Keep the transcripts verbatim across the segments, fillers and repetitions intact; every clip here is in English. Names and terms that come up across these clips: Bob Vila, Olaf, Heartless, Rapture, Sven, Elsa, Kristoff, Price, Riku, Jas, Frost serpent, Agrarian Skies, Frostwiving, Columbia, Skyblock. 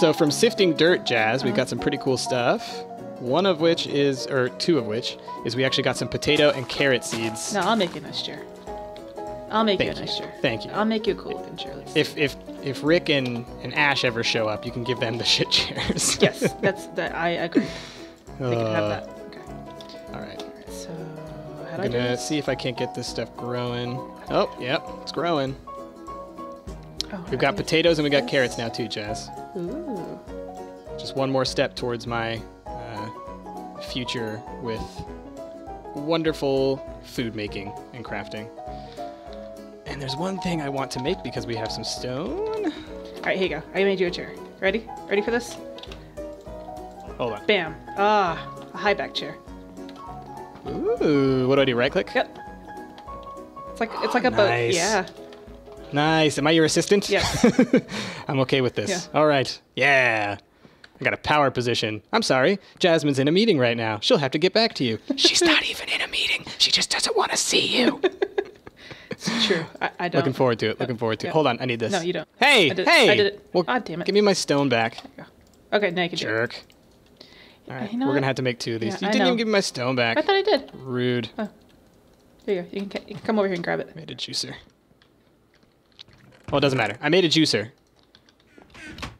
So from Sifting Dirt, Jas, we've got some pretty cool stuff. One of which is, or two of which, is we actually got some potato and carrot seeds. No, I'll make you next year. I'll make Thank you next year. Thank you. I'll make you a cool one, Charlie. If if if Rick and, and Ash ever show up, you can give them the shit chairs. Yes, that's that. I agree. They uh, can have that. Okay. All right. So how do I'm I gonna do this? See if I can't get this stuff growing. Oh, yep, it's growing. Oh, we've got potatoes and we got carrots now too, Jas. Ooh. Just one more step towards my uh, future with wonderful food making and crafting. And there's one thing I want to make because we have some stone. All right, here you go. I made you a chair. Ready? Ready for this? Hold on. Bam. Ah, a high back chair. Ooh, what do I do? Right click? Yep. It's like it's oh, like a nice. boat. Yeah. Nice. Am I your assistant? Yes. I'm okay with this. Yeah. All right. Yeah. I got a power position. I'm sorry. Jasmine's in a meeting right now. She'll have to get back to you. She's not even in a meeting. She just doesn't want to see you. It's true. I, I don't. Looking forward to it. Looking forward to it. Hold on. I need this. No, you don't. Hey. I did hey. It. I did it. Well, God damn it. Give me my stone back. Okay. Now you can Jerk. Do it. All right. We're going to have to make two of these. Yeah, you I didn't know. even give me my stone back. I thought I did. Rude. Oh. There you go. You can, you can come over here and grab it. I made a juicer. Well, it doesn't matter. I made a juicer.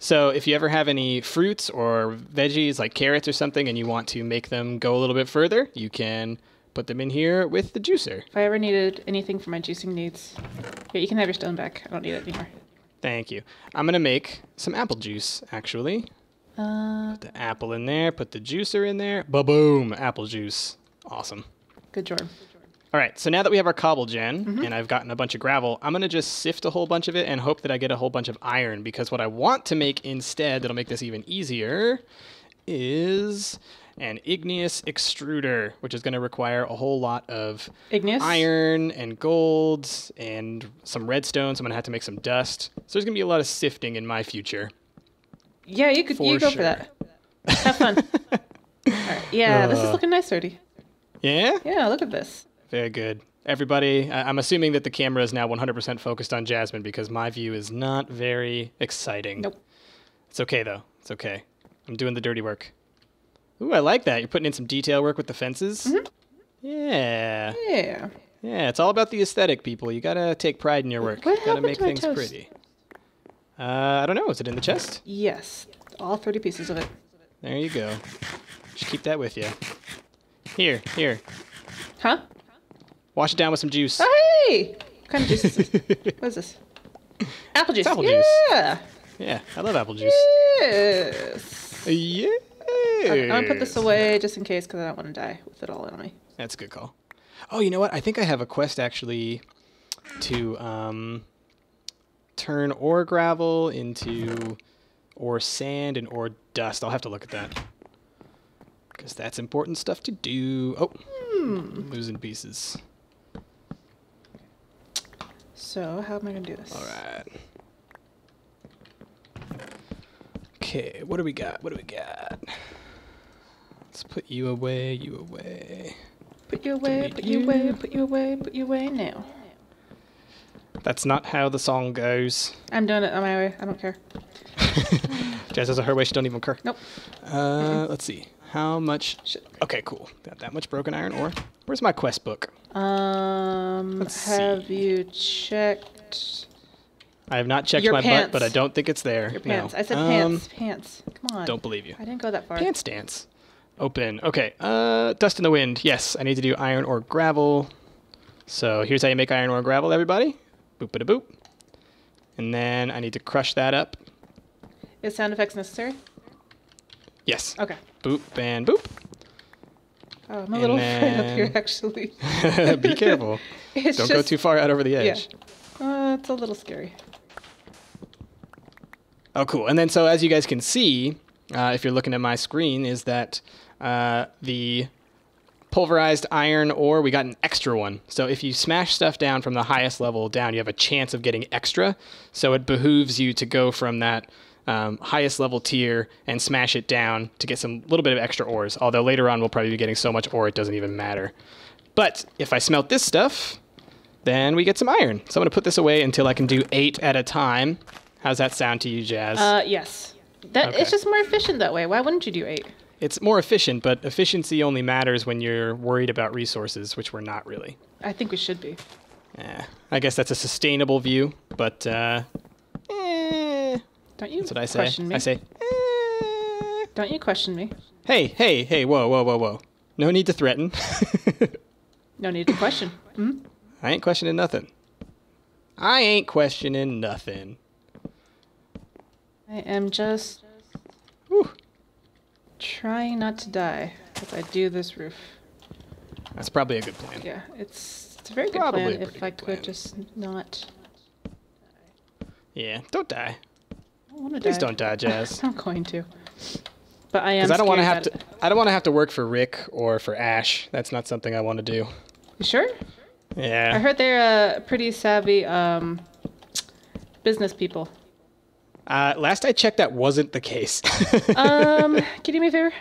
So if you ever have any fruits or veggies like carrots or something and you want to make them go a little bit further, you can put them in here with the juicer. If I ever needed anything for my juicing needs, yeah, you can have your stone back. I don't need it anymore. Thank you. I'm going to make some apple juice, actually. Uh, put the apple in there. Put the juicer in there. Ba-boom. Apple juice. Awesome. Good job. All right, so now that we have our cobble gen, mm-hmm. and I've gotten a bunch of gravel, I'm going to just sift a whole bunch of it and hope that I get a whole bunch of iron, because what I want to make instead that'll make this even easier is an igneous extruder, which is going to require a whole lot of igneous iron and gold and some redstone, so I'm going to have to make some dust. So there's going to be a lot of sifting in my future. Yeah, you could for you go sure. for that. Have fun. All right. Yeah, uh, this is looking nice, Rudy. Yeah? Yeah, look at this. Very good. Everybody, I'm assuming that the camera is now one hundred percent focused on Jasmine because my view is not very exciting. Nope. It's okay, though. It's okay. I'm doing the dirty work. Ooh, I like that. You're putting in some detail work with the fences. Mm-hmm. Yeah. Yeah. Yeah, it's all about the aesthetic, people. You got to take pride in your work. What you got to make to things toast? pretty. Uh, I don't know. Is it in the chest? Yes. All thirty pieces of it. There you go. Just keep that with you. Here, here. Huh? Wash it down with some juice. Oh, hey! What kind of juice is this? What is this? Apple juice. It's apple yeah. juice. Yeah. I love apple juice. Yes. Yes. Okay, I'm going to put this away just in case because I don't want to die with it all in me. That's a good call. Oh, you know what? I think I have a quest actually to um, turn ore gravel into ore sand and ore dust. I'll have to look at that because that's important stuff to do. Oh, hmm. losing pieces. So, how am I going to do this? All right. Okay, what do we got? What do we got? Let's put you away, you away. Put you away, put you away, put you away, put you away now. That's not how the song goes. I'm doing it on my way. I don't care. Jas has a her way. She don't even care. Nope. Uh, mm-hmm. Let's see. How much? Shit. Okay, cool. Got that much broken iron ore. Where's my quest book? Um, Let's have see. you checked? I have not checked Your my pants. butt, but I don't think it's there. Your pants. No. I said pants. Um, pants. Come on. Don't believe you. I didn't go that far. Pants dance. Open. Okay. Uh, dust in the wind. Yes, I need to do iron or gravel. So here's how you make iron or gravel, everybody. Boop a boop. And then I need to crush that up. Is sound effects necessary? Yes. Okay. Boop and boop. Oh, I'm a little afraid up here, actually. Be careful. Don't just, go too far out over the edge. Yeah. Uh, it's a little scary. Oh, cool. And then so as you guys can see, uh, if you're looking at my screen, is that uh, the pulverized iron ore, we got an extra one. So if you smash stuff down from the highest level down, you have a chance of getting extra. So it behooves you to go from that Um, highest level tier and smash it down to get some little bit of extra ores. Although later on we'll probably be getting so much ore it doesn't even matter. But if I smelt this stuff, then we get some iron. So I'm going to put this away until I can do eight at a time. How's that sound to you, Jas? Uh, yes. That okay. It's just more efficient that way. Why wouldn't you do eight? It's more efficient, but efficiency only matters when you're worried about resources, which we're not really. I think we should be. Yeah, I guess that's a sustainable view, but uh, eh, don't you? That's what I say. Question me. I say. Eh. Don't you question me? Hey, hey, hey! Whoa, whoa, whoa, whoa! No need to threaten. No need to question. Hmm? I ain't questioning nothing. I ain't questioning nothing. I am just Whew. trying not to die if I do this roof. That's probably a good plan. Yeah, it's it's a very good probably plan if I could plan. just not die. Yeah, don't die. I don't want to die. Please don't die, Jas. I'm going to. But I am Because I don't want to have to I don't want to have to work for Rick or for Ash. That's not something I want to do. You sure? Yeah. I heard they're uh, pretty savvy um, business people. Uh, last I checked, that wasn't the case. um, can you do me a favor?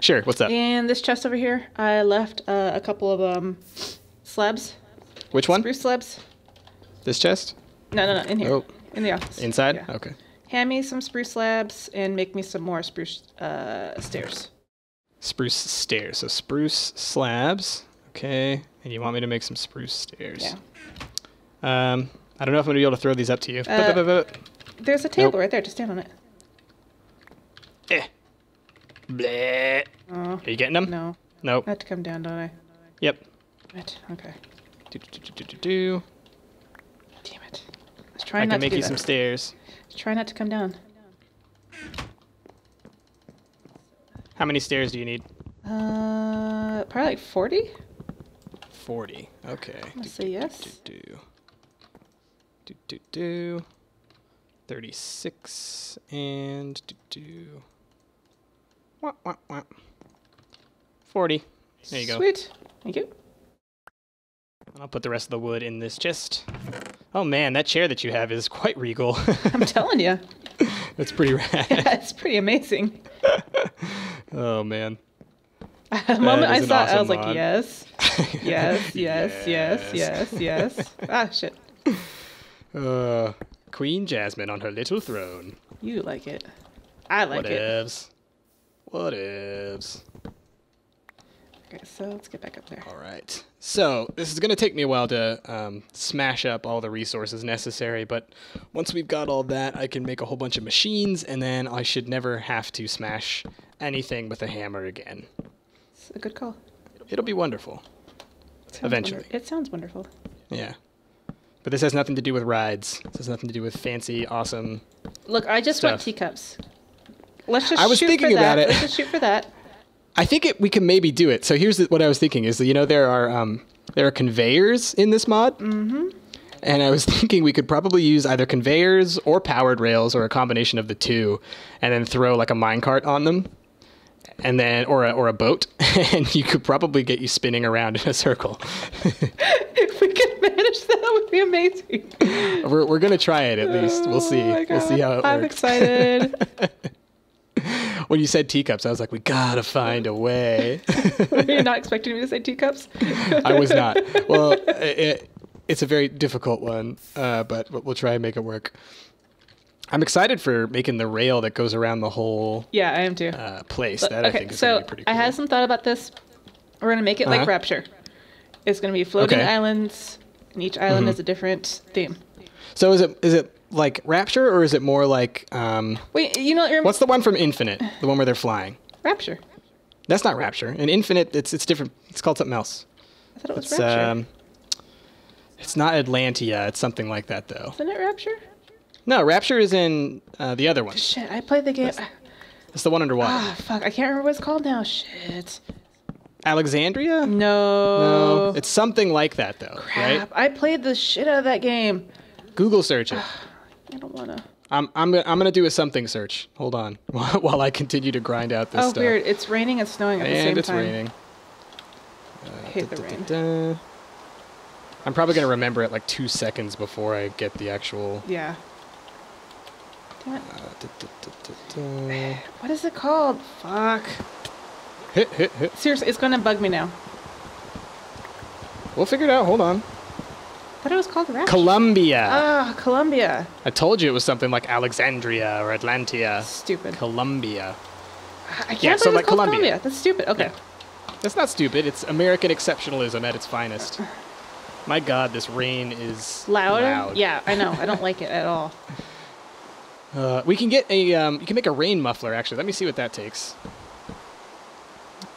Sure. What's up? In this chest over here, I left uh, a couple of um, slabs. Which one? Spruce slabs. This chest? No, no, no. In here. Oh. In the office. Inside? Yeah. Okay. Hand me some spruce slabs and make me some more spruce uh, stairs. Spruce stairs. So spruce slabs. Okay. And you want me to make some spruce stairs. Yeah. Um, I don't know if I'm going to be able to throw these up to you. Uh, There's a table nope. right there. Just stand on it. Eh. Bleh. Oh, are you getting them? No. Nope. I have to come down, don't I? Yep. Right. Okay. Do, do, do, do, do, do. Damn it. I was trying I not to I can make do you that. some stairs. Let's try not to come down. How many stairs do you need? Uh, probably like forty? forty. Okay. I'm gonna say yes. Do, do, do, do, do. thirty-six and do, do. Wah, wah, wah. forty. There you go. Sweet. Thank you. And I'll put the rest of the wood in this chest. Oh man, that chair that you have is quite regal. I'm telling you. That's pretty rad. Yeah, it's pretty amazing. Oh man. The moment I saw awesome it, I was mod. like, yes. Yes, yes, yes, yes, yes, yes. Ah, shit. Uh. Queen Jasmine on her little throne. You like it. I like Whatevs. it. Whatevs. Okay, so let's get back up there. All right. So this is going to take me a while to um, smash up all the resources necessary, but once we've got all that, I can make a whole bunch of machines, and then I should never have to smash anything with a hammer again. It's a good call. It'll be wonderful. It Eventually. Wonder it sounds wonderful. Yeah. But this has nothing to do with rides. This has nothing to do with fancy, awesome. Look, I just stuff. want teacups. Let's just. I was shoot thinking for about that. it. Let's just shoot for that. I think it, we can maybe do it. So here's the, what I was thinking: is that, you know, there are um, there are conveyors in this mod, mm-hmm. and I was thinking we could probably use either conveyors or powered rails or a combination of the two, and then throw like a minecart on them, and then or a, or a boat, and you could probably get you spinning around in a circle. If we could manage that, would be amazing. We're we're gonna try it at least. We'll see. Oh we'll see how it I'm works. I'm excited. When you said teacups, I was like, we gotta find a way. Were you not expecting me to say teacups? I was not. Well, it, it's a very difficult one, uh, but we'll try and make it work. I'm excited for making the rail that goes around the whole. Yeah, I am too. Uh, place but, that okay, I think is so gonna be pretty cool. I had some thought about this. We're gonna make it uh-huh. like Rapture. It's going to be floating okay. islands, and each island mm-hmm. is a different theme. So is it is it like Rapture, or is it more like... Um, Wait, you know... What's the one from Infinite, the one where they're flying? Rapture. That's not Rapture. In Infinite, it's it's different. It's called something else. I thought it was it's, Rapture. Um, it's not Atlantia. It's something like that, though. Isn't it Rapture? No, Rapture is in uh, the other one. Shit, I played the game... That's, it's the one underwater. Ah, fuck. I can't remember what it's called now. Shit. Alexandria? No. No. It's something like that, though, Crap. right? I played the shit out of that game. Google search it. I don't want to. I'm, I'm, I'm going to do a something search. Hold on while I continue to grind out this oh, stuff. Oh, weird. It's raining and snowing at and the same it's time. it's raining. Uh, I hate da, the da, rain. Da, da. I'm probably going to remember it like two seconds before I get the actual... Yeah. Damn it. Uh, da, da, da, da, da. What is it called? Fuck. Hit, hit, hit. Seriously, it's going to bug me now. We'll figure it out. Hold on. I thought it was called Rapture. Columbia. Ah, Columbia. I told you it was something like Alexandria or Atlantia. Stupid. Columbia. I can't yeah, so like Columbia. Columbia. That's stupid. Okay. Yeah. That's not stupid. It's American exceptionalism at its finest. My God, this rain is loud. loud. Yeah, I know. I don't like it at all. Uh, we can get a. Um, you can make a rain muffler. Actually, let me see what that takes.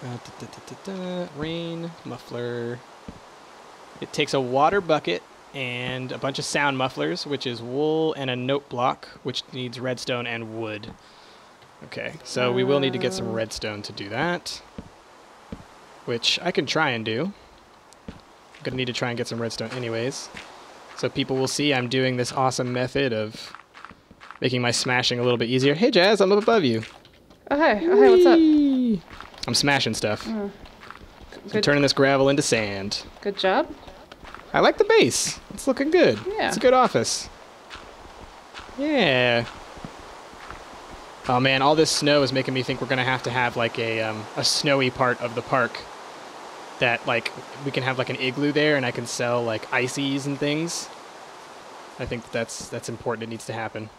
Uh, da, da, da, da, da. Rain muffler. It takes a water bucket and a bunch of sound mufflers, which is wool, and a note block, which needs redstone and wood. Okay, so we will need to get some redstone to do that, which I can try and do. I'm gonna need to try and get some redstone anyways, so people will see I'm doing this awesome method of making my smashing a little bit easier. Hey, Jas, I'm up above you. Oh, hey. Oh, hey, what's up? I'm smashing stuff. Oh. I'm turning this gravel into sand. Good job. I like the base. It's looking good. Yeah. It's a good office. Yeah. Oh man, all this snow is making me think we're gonna have to have like a um, a snowy part of the park. That like we can have like an igloo there, and I can sell like icies and things. I think that's that's important. It needs to happen.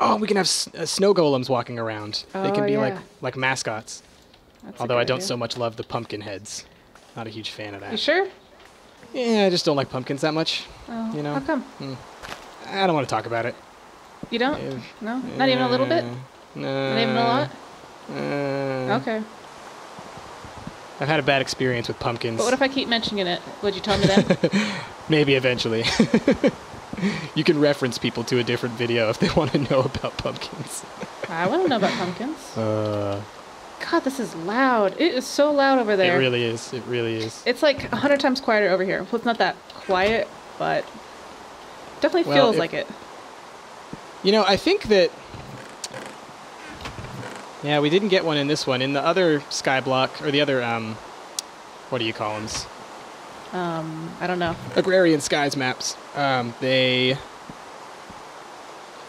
Oh, we can have s uh, snow golems walking around. Oh, they can be yeah. like like mascots. That's Although I don't idea. so much love the pumpkin heads. Not a huge fan of that. You sure? Yeah, I just don't like pumpkins that much. Oh, you know? How come? Mm. I don't want to talk about it. You don't? Uh, no? Not even a little bit? No. Not even a lot? Uh, okay. I've had a bad experience with pumpkins. But what if I keep mentioning it? Would you tell me that? Maybe eventually. You can reference people to a different video if they want to know about pumpkins. I want to know about pumpkins. Uh... God, this is loud. It is so loud over there. It really is. It really is. It's like a hundred times quieter over here. Well, it's not that quiet, but definitely well, feels it, like it. You know, I think that... Yeah, we didn't get one in this one. In the other sky block, or the other, um... what do you call them? Um, I don't know. Agrarian Skies maps. Um, they...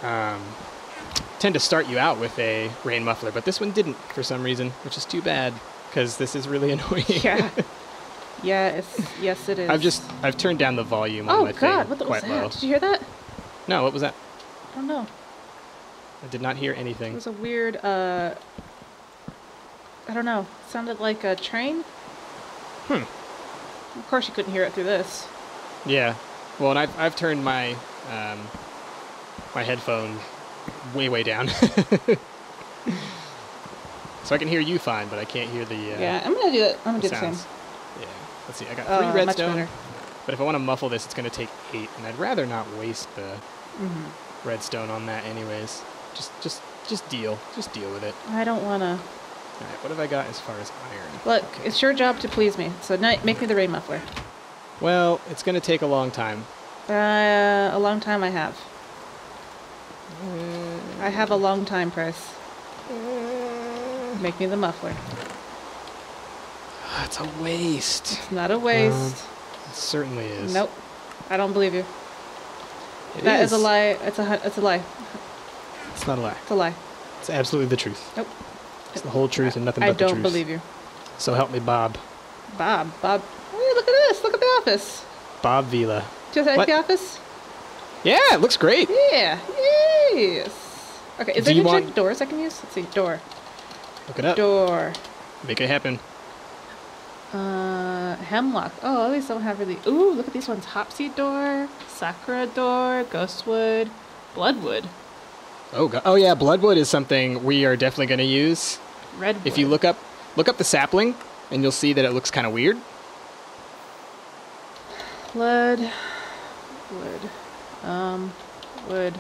Um... tend to start you out with a rain muffler, but this one didn't for some reason, which is too bad because this is really annoying. Yeah, yeah, it's, yes, it is. I've just I've turned down the volume oh, on my God, thing what the, quite was that? low. Did you hear that? No, what was that? I don't know. I did not hear anything. It was a weird. Uh, I don't know. It sounded like a train. Hmm. Of course, you couldn't hear it through this. Yeah. Well, and I've I've turned my um, my headphone way, way down. So I can hear you fine, but I can't hear the uh, yeah, I'm going to do that. I'm going to do sounds. the same. Yeah. Let's see. I got three uh, redstone. But if I want to muffle this, it's going to take eight, and I'd rather not waste the mm-hmm. redstone on that anyways. Just just just deal. Just deal with it. I don't want to. All right. What have I got as far as iron? Look, okay. It's your job to please me. So now make me the rain muffler. Well, it's going to take a long time. Uh, a long time I have. I have a long time, Price. Make me the muffler. It's a waste. It's not a waste. Um, it certainly is. Nope. I don't believe you. It that is. is a lie. It's a it's a lie. It's not a lie. It's a lie. It's absolutely the truth. Nope. It's the whole truth and nothing I but the truth. I don't believe you. So help me, Bob. Bob. Bob. Hey, look at this. Look at the office. Bob Vila. Just like the office? Yeah, it looks great. Yeah. Yes. Okay, is there any check doors I can use? Let's see, door. Look it up. Door. Make it happen. Uh, hemlock. Oh, at least I don't have really... Ooh, look at these ones. Hopsy door, Sakura door, Ghostwood, Bloodwood. Oh, God. Oh yeah, Bloodwood is something we are definitely going to use. Redwood. If you look up, look up the sapling, and you'll see that it looks kind of weird. Blood. Wood. Um, wood.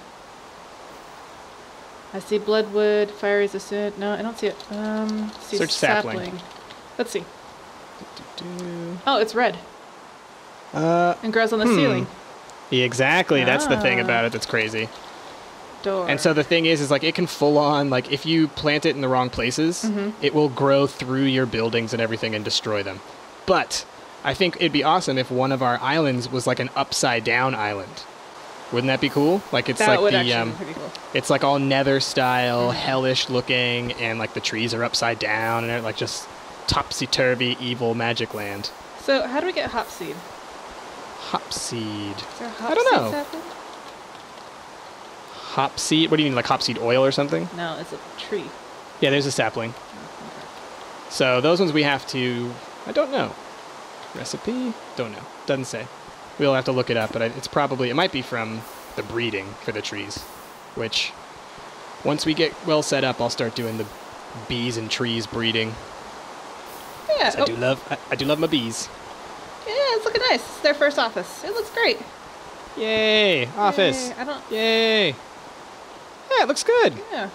I see bloodwood, fire resistant. No, I don't see it. Um, I see Search sapling. sapling. Let's see. Do, do, do. Oh, it's red. Uh, and grows on the hmm. ceiling. Yeah, exactly. Ah. That's the thing about it that's crazy. Door. And so the thing is, is like it can full on, like if you plant it in the wrong places, mm-hmm. it will grow through your buildings and everything and destroy them. But I think it'd be awesome if one of our islands was like an upside down island. Wouldn't that be cool? Like it's that like would the um, be cool. It's like all nether style, mm-hmm. hellish looking, and like the trees are upside down, and they're like just topsy turvy, evil magic land. So how do we get hop seed? Hop seed. Is there hop I don't know. Happened? Hop seed? What do you mean, like hop seed oil or something? No, it's a tree. Yeah, there's a sapling. Okay. So those ones we have to... I don't know. Recipe? Don't know. Doesn't say. We'll have to look it up, but it's probably... It might be from the breeding for the trees, which... Once we get well set up, I'll start doing the bees and trees breeding. Yeah, oh. I do love I, I do love my bees. Yeah, it's looking nice. It's their first office. It looks great. Yay! Office. Yay. I don't Yay. Yeah, it looks good. Yeah.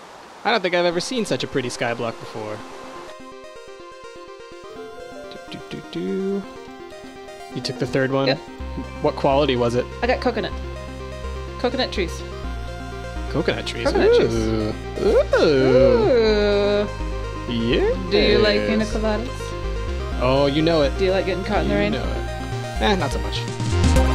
I don't think I've ever seen such a pretty sky block before. Do, do, do, do. You took the third one? Yep. What quality was it? I got coconut. Coconut trees. Coconut trees. Coconut Ooh. trees. Ooh. Ooh. Yeah. Do you like pina coladas? Oh, you know it. Do you like getting caught you in the rain? You know it. Eh, not so much.